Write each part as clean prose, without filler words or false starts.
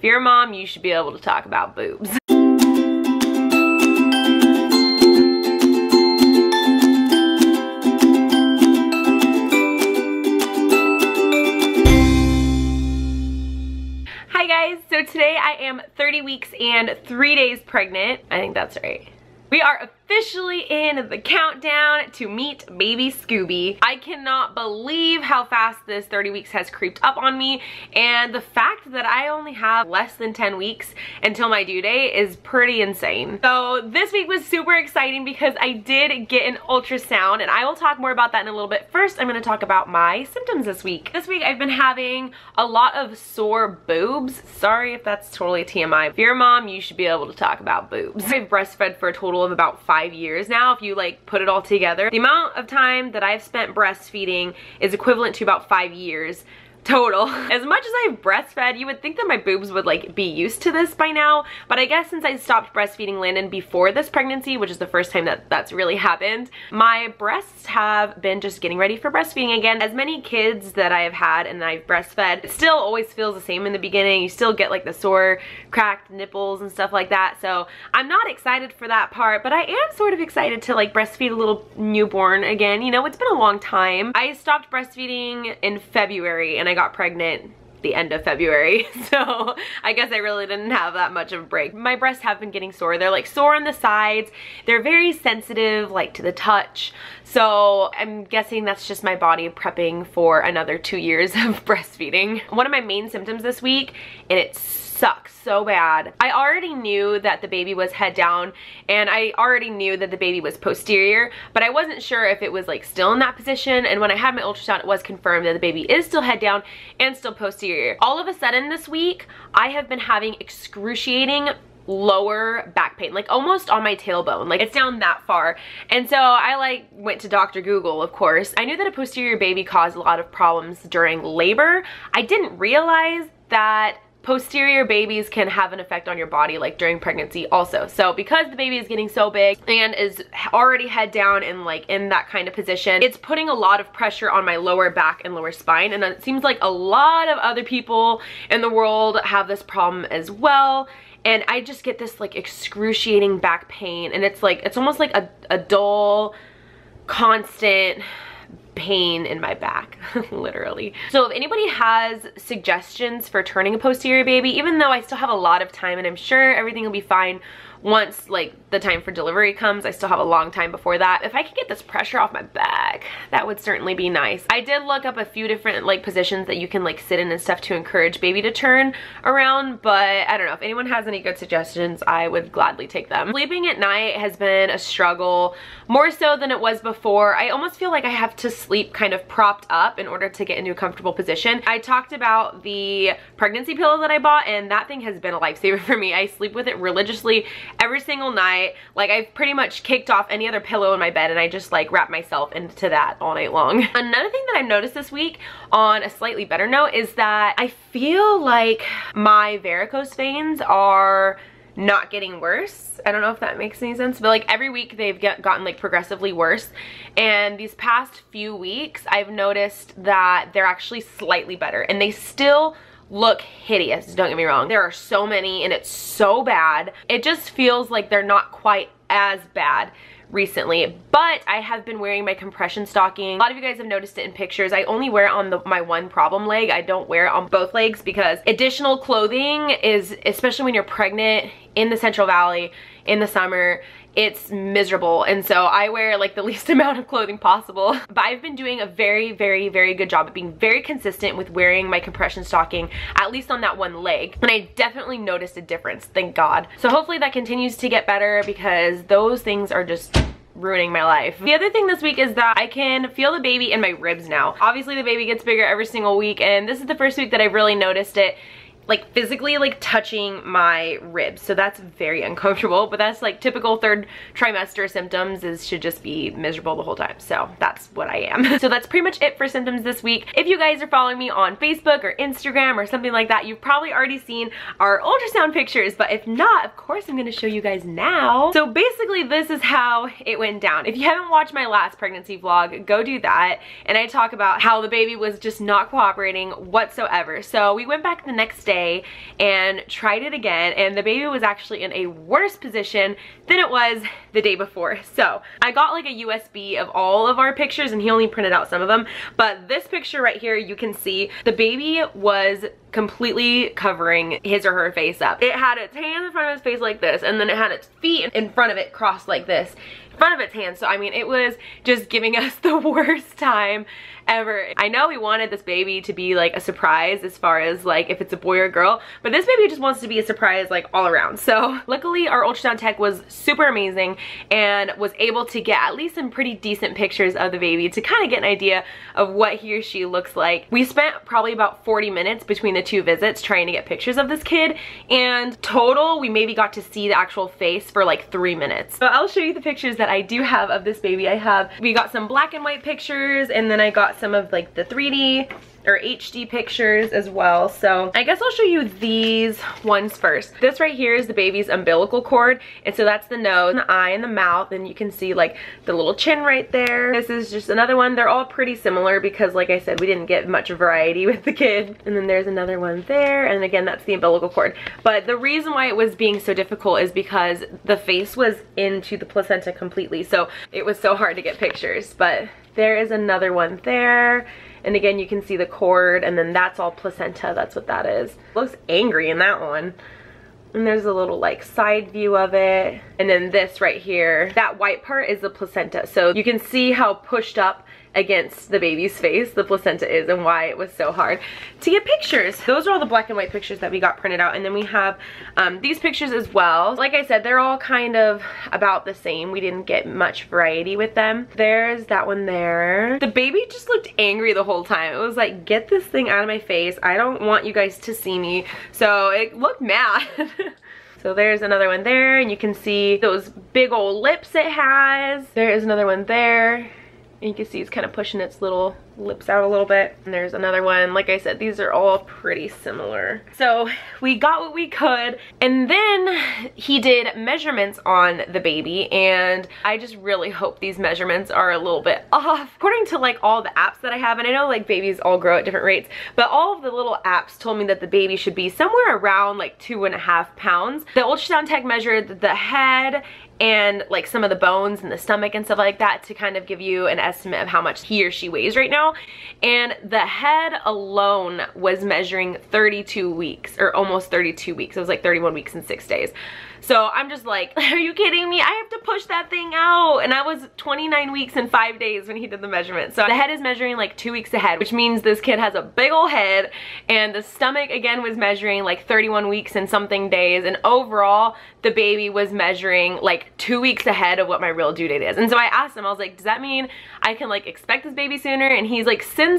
If you're a mom, you should be able to talk about boobs. Hi guys, so today I am 30 weeks and 3 days pregnant. I think that's right. We are officially in the countdown to meet baby Scooby. I cannot believe how fast this 30 weeks has creeped up on me, and the fact that I only have less than 10 weeks until my due date is pretty insane. So this week was super exciting because I did get an ultrasound, and I will talk more about that in a little bit. First, I'm gonna talk about my symptoms this week. This week I've been having a lot of sore boobs. Sorry if that's totally TMI. If you're a mom, you should be able to talk about boobs. I've breastfed for a total of about 5 years now, if you like put it all together. The amount of time that I've spent breastfeeding is equivalent to about 5 years total. As much as I've breastfed, you would think that my boobs would like be used to this by now, but I guess since I stopped breastfeeding Landen before this pregnancy, which is the first time that that's really happened, my breasts have been just getting ready for breastfeeding again. As many kids that I have had and I've breastfed, it still always feels the same in the beginning. You still get like the sore, cracked nipples and stuff like that, so I'm not excited for that part, but I am sort of excited to like breastfeed a little newborn again. You know, it's been a long time. I stopped breastfeeding in February, and I got pregnant the end of February, so I guess I really didn't have that much of a break. My breasts have been getting sore. They're like sore on the sides. They're very sensitive like to the touch, so I'm guessing that's just my body prepping for another 2 years of breastfeeding. One of my main symptoms this week, and it's sucks so bad. I already knew that the baby was head down, and I already knew that the baby was posterior, but I wasn't sure if it was like still in that position, and when I had my ultrasound, it was confirmed that the baby is still head down and still posterior. All of a sudden this week, I have been having excruciating lower back pain, like almost on my tailbone, like it's down that far. And so I like went to Dr. Google, of course. I knew that a posterior baby caused a lot of problems during labor. I didn't realize that posterior babies can have an effect on your body like during pregnancy also. So because the baby is getting so big and is already head down and like in that kind of position, it's putting a lot of pressure on my lower back and lower spine, and it seems like a lot of other people in the world have this problem as well. And I just get this like excruciating back pain, and it's like, it's almost like a dull, constant pain in my back, literally. So if anybody has suggestions for turning a posterior baby, even though I still have a lot of time and I'm sure everything will be fine once like the time for delivery comes, I still have a long time before that. If I could get this pressure off my back, that would certainly be nice. I did look up a few different like positions that you can like sit in and stuff to encourage baby to turn around, but I don't know. If anyone has any good suggestions, I would gladly take them. Sleeping at night has been a struggle, more so than it was before. I almost feel like I have to sleep kind of propped up in order to get into a comfortable position. I talked about the pregnancy pillow that I bought, and that thing has been a lifesaver for me. I sleep with it religiously every single night. Like I've pretty much kicked off any other pillow in my bed, and I just like wrap myself into that all night long. Another thing that I've noticed this week on a slightly better note is that I feel like my varicose veins are not getting worse. I don't know if that makes any sense, but like every week they've gotten like progressively worse, and these past few weeks I've noticed that they're actually slightly better, and they still look hideous, don't get me wrong. There are so many and it's so bad. It just feels like they're not quite as bad recently, but I have been wearing my compression stocking. A lot of you guys have noticed it in pictures. I only wear it on my one problem leg. I don't wear it on both legs because additional clothing is, especially when you're pregnant in the Central Valley in the summer, it's miserable, and so I wear like the least amount of clothing possible. But I've been doing a very, very, very good job of being very consistent with wearing my compression stocking, at least on that one leg, and I definitely noticed a difference, thank God. So hopefully that continues to get better because those things are just ruining my life. The other thing this week is that I can feel the baby in my ribs now. Obviously the baby gets bigger every single week, and this is the first week that I've really noticed it like physically like touching my ribs, so that's very uncomfortable, but that's like typical third trimester symptoms, is should just be miserable the whole time, so that's what I am. So that's pretty much it for symptoms this week. If you guys are following me on Facebook or Instagram or something like that, you've probably already seen our ultrasound pictures, but if not, of course I'm gonna show you guys now. So basically this is how it went down. If you haven't watched my last pregnancy vlog, go do that, and I talk about how the baby was just not cooperating whatsoever. So we went back the next day day and tried it again, and the baby was actually in a worse position than it was the day before. So I got like a USB of all of our pictures, and he only printed out some of them, but this picture right here, you can see the baby was completely covering his or her face up. It had its hands in front of its face like this, and then it had its feet in front of it crossed like this, in front of its hands. So I mean, it was just giving us the worst time ever. I know we wanted this baby to be like a surprise as far as like if it's a boy or girl, but this baby just wants to be a surprise like all around. So luckily our ultrasound tech was super amazing and was able to get at least some pretty decent pictures of the baby to kind of get an idea of what he or she looks like. We spent probably about 40 minutes between the two visits trying to get pictures of this kid, and total we maybe got to see the actual face for like 3 minutes. So I'll show you the pictures that I do have of this baby. We got some black and white pictures, and then I got some of like the 3D or HD pictures as well. So I guess I'll show you these ones first. This right here is the baby's umbilical cord, and so that's the nose and the eye and the mouth, and you can see like the little chin right there. This is just another one. They're all pretty similar because like I said, we didn't get much variety with the kid. And then there's another one there, and again that's the umbilical cord. But the reason why it was being so difficult is because the face was into the placenta completely, so it was so hard to get pictures. But there is another one there, and again you can see the cord, and then that's all placenta. That's what that is. Looks angry in that one. And there's a little like side view of it. And then this right here, that white part is the placenta. So you can see how pushed up against the baby's face the placenta is, and why it was so hard to get pictures. Those are all the black and white pictures that we got printed out, and then we have these pictures as well. Like I said, they're all kind of about the same. We didn't get much variety with them. There's that one there. The baby just looked angry the whole time. It was like, get this thing out of my face, I don't want you guys to see me. So it looked mad. So there's another one there, and you can see those big old lips it has. There is another one there. And you can see it's kind of pushing its little lips out a little bit. And there's another one. Like I said, these are all pretty similar. So we got what we could, and then he did measurements on the baby, and I just really hope these measurements are a little bit off. According to like all the apps that I have, and I know like babies all grow at different rates, but all of the little apps told me that the baby should be somewhere around like 2.5 pounds. The ultrasound tech measured the head and like some of the bones and the stomach and stuff like that to kind of give you an estimate of how much he or she weighs right now. And the head alone was measuring 32 weeks or almost 32 weeks. It was like 31 weeks and 6 days. So I'm just like, are you kidding me? I have to push that thing out. And I was 29 weeks and 5 days when he did the measurement. So the head is measuring like 2 weeks ahead, which means this kid has a big old head. And the stomach again was measuring like 31 weeks and something days. And overall, the baby was measuring like 2 weeks ahead of what my real due date is. And so I asked him, I was like, does that mean I can like expect this baby sooner? And he's like, since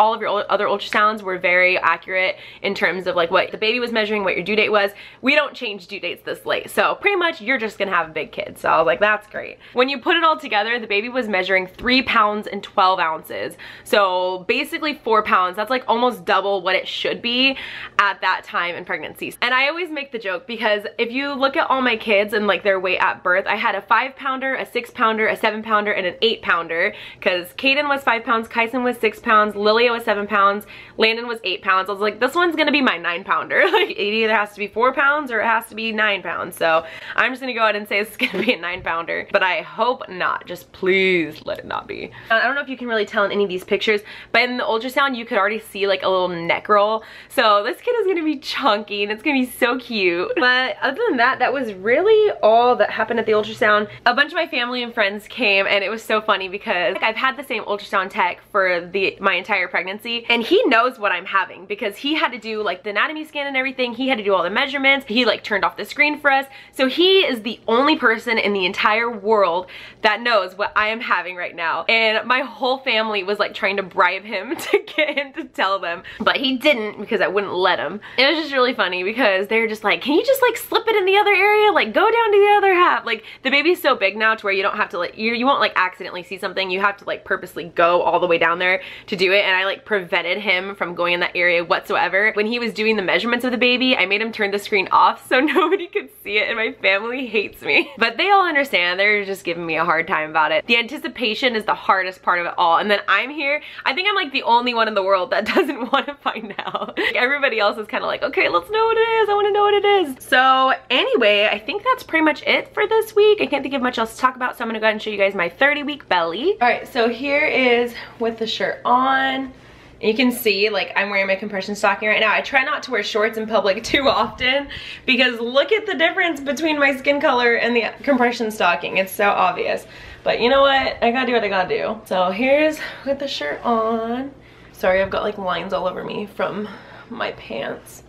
all of your other ultrasounds were very accurate in terms of like what the baby was measuring, what your due date was, we don't change due dates this late. So pretty much you're just gonna have a big kid. So I was like, that's great. When you put it all together, the baby was measuring 3 pounds and 12 ounces. So basically 4 pounds. That's like almost double what it should be at that time in pregnancy. And I always make the joke because if you look at all my kids and like their weight at birth, I had a 5-pounder, a 6-pounder, a 7-pounder, and an 8-pounder, because Kaden was 5 pounds, Kyson was 6 pounds, Lilia was 7 pounds, Landen was 8 pounds. I was like, this one's gonna be my 9-pounder. Like it either has to be 4 pounds or it has to be 9 pounds. So I'm just gonna go ahead and say this is gonna be a 9-pounder, but I hope not. Just please let it not be. I don't know if you can really tell in any of these pictures, but in the ultrasound you could already see like a little neck roll. So this kid is gonna be chunky and it's gonna be so cute. But other than that, that was really all that happened at the ultrasound. A bunch of my family and friends came, and it was so funny because like, I've had the same ultrasound tech for my entire pregnancy, and he knows what I'm having because he had to do like the anatomy scan and everything. He had to do all the measurements. He like turned off the screen for us. So he is the only person in the entire world that knows what I am having right now. And my whole family was like trying to bribe him to get him to tell them, but he didn't because I wouldn't let him. It was just really funny because they were just like, can you just like slip it in the other area? Like go down to the other half. Like the baby's so big now to where you don't have to like, you won't like accidentally see something. You have to like purposely go all the way down there to do it. And I like prevented him from going in that area whatsoever. When he was doing the measurements of the baby, I made him turn the screen off so nobody could see see it, and my family hates me. But they all understand. They're just giving me a hard time about it. The anticipation is the hardest part of it all. And then I'm here. I think I'm like the only one in the world that doesn't want to find out. Like, everybody else is kind of like, okay, let's know what it is. I want to know what it is. So anyway, I think that's pretty much it for this week. I can't think of much else to talk about, so I'm gonna go ahead and show you guys my 30-week belly. All right, so here is with the shirt on. You can see, like, I'm wearing my compression stocking right now. I try not to wear shorts in public too often because look at the difference between my skin color and the compression stocking. It's so obvious. But you know what? I gotta do what I gotta do. So here's with the shirt on. Sorry, I've got like lines all over me from my pants.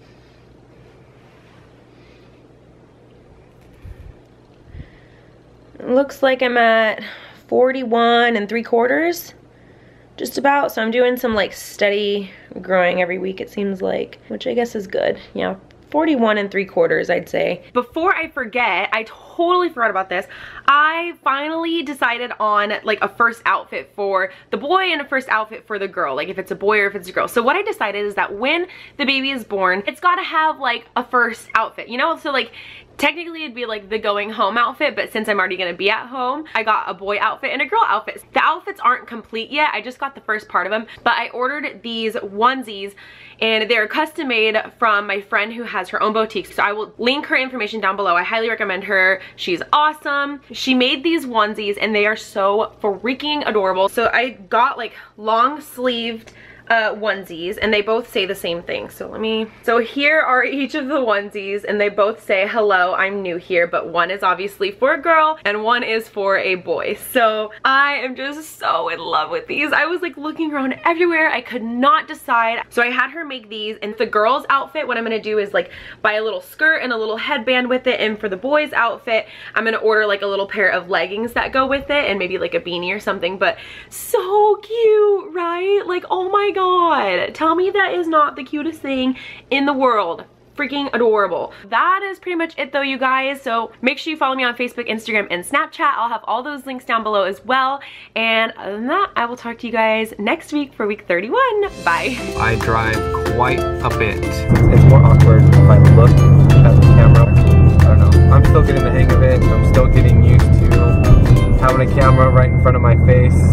It looks like I'm at 41 3/4. Just about, so I'm doing some like steady growing every week it seems like, which I guess is good. Yeah, 41 3/4 I'd say. Before I forget, I totally forgot about this. I finally decided on like a first outfit for the boy and a first outfit for the girl, like if it's a boy or if it's a girl. So what I decided is that when the baby is born, it's gotta have like a first outfit, you know? So like, technically it'd be like the going home outfit, but since I'm already gonna be at home, I got a boy outfit and a girl outfit. The outfits aren't complete yet, I just got the first part of them, but I ordered these onesies and they're custom made from my friend who has her own boutique, so I will link her information down below. I highly recommend her, she's awesome. She made these onesies and they are so freaking adorable. So I got like long sleeved onesies and they both say the same thing, so let me, so here are each of the onesies and they both say, hello, I'm new here, but one is obviously for a girl and one is for a boy. So I am just so in love with these. I was like looking around everywhere, I could not decide, so I had her make these. And the girl's outfit, what I'm gonna do is like buy a little skirt and a little headband with it, and for the boy's outfit I'm gonna order like a little pair of leggings that go with it and maybe like a beanie or something. But so cute, right? Like, oh my God, tell me that is not the cutest thing in the world. Freaking adorable. That is pretty much it though, you guys. So make sure you follow me on Facebook, Instagram, and Snapchat. I'll have all those links down below as well. And other than that, I will talk to you guys next week for week 31. Bye. I drive quite a bit. It's more awkward if I look at the camera.